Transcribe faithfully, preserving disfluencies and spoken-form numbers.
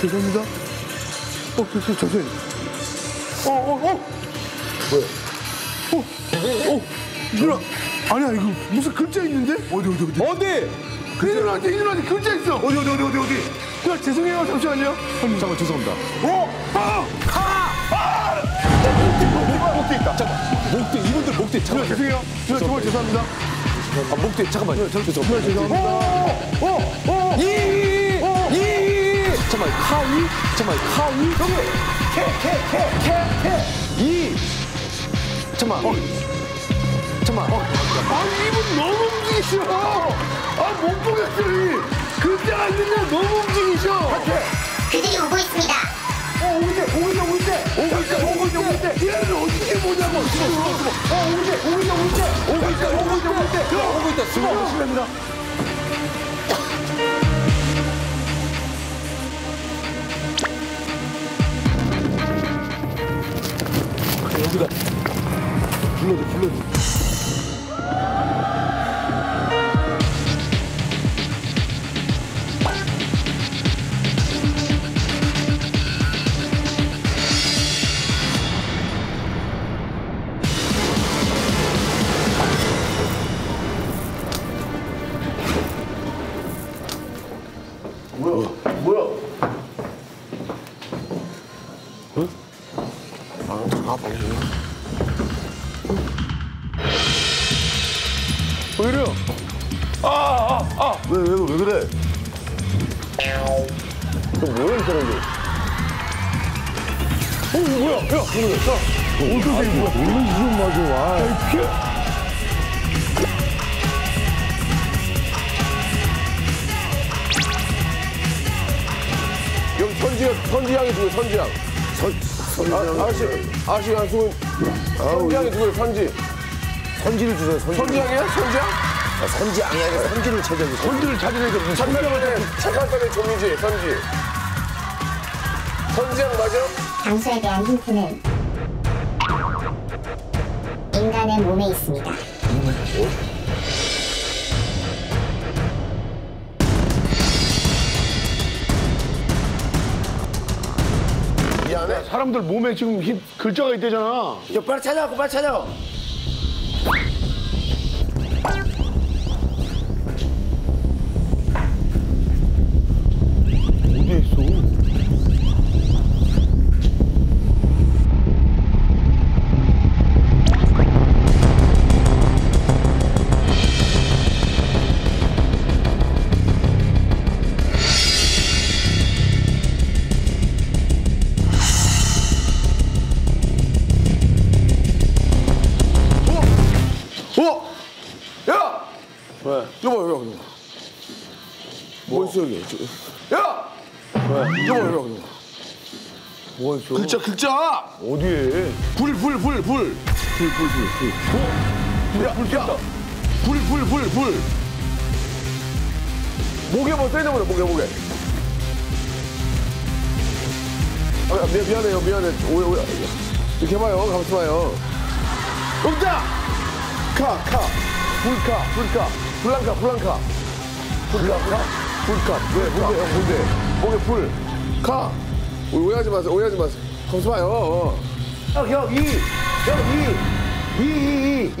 죄송합니다. 어, 죄송, 죄송. 어, 어, 어. 뭐야? 어, 어, 누나. 아니야, 이거 무슨 글자 있는데? 어디, 어디, 어디? 어디? 희준아한테, 희준아한테 글자 있어. 어디, 어디, 어디, 어디, 어디? 누나, 죄송해요. 잠시만요. 음. 잠깐만, 죄송합니다. 어? 아! 아! 아! 목대 있다. 잠깐만. 목대, 이분들 목대. 잠깐만. 죄송해요. 누나, 정말 죄송합니다. 아, 목대, 잠깐만. 누나, 죄송합니다. 죄송합니다. 어! 어! 어! 이! 잠깐만, 하위? 잠깐만, 하위? 여기! 캐, 캐, 캐, 캐, 캐! 이! 잠깐만, 어. 잠깐만, 어. 아니, 이분 너무 움직이셔! 아, 못 보겠어요, 이! 글자가 안 된다, 너무 움직이셔! 그들이 오고 있습니다. 어, 오고 있대, 오고 있대, 오고 있대! 오고 있대, 오고 있대, 오고 있대! 얘네들 어떻게 보냐고! 어, 오고 있대, 오고 있대, 오고 있대! 오고 있대, 오고 있대, 오고 있대! 오고 있다, 수고 하십니다. 여기다 불러줘 불러줘 뭐야 뭐야 응? 아 잠깐만 왜 이래요? 아, 아, 아! 왜, 왜, 왜 그래? 너 뭐야, 이 사람들? 어, 뭐야? 야! 모르겠어? 어떻게 된 거야? 모르는 지금 맞아, 와. 야, 피해! 여기 선지향, 선지향이 누구야, 선지향? 선, 선지향. 아, 아저씨, 아저씨 한 수분. 선지향이 누구야, 선지? 선지를 주세요. 선지향이야? 선지향? 아, 선지향이 아니라 선지를 찾아주세요. 선지를 찾아내서 선지향한테 착각하는 종이지, 선지. 선지향 맞아? 장수에 대한 힌트는 인간의 몸에 있습니다. 인간의 몸? 이 안에? 사람들 몸에 지금 힙, 글자가 있대잖아. 야, 빨리 찾아와, 빨리 찾아와. 어? 야! 왜? 이거 봐, 이거 봐, 이거 봐. 뭐 있어, 여기? 야! 왜? 이거 봐, 이거 봐, 이거 봐. 뭐 있어? 글자, 글자! 어디에? 불, 불, 불, 불. 불, 불, 불, 불. 어? 야, 불, 야! 불, 불, 불, 불. 목에 뭐 떼는 거야, 목에, 목에. 아, 미안해요, 미안해. 오해, 오해. 이렇게 해봐요, 가만히 봐요. 응답! 카, 카, 불카, 불카, 블랑카, 블랑카, 불카, 불카, 왜, 뭔데, 형, 뭔데? 목에 불, 카. 오해하지 마세요, 오해하지 마세요. 거기서 봐요. 형, 형, 이, 형, 이, 이, 이, 이, 이.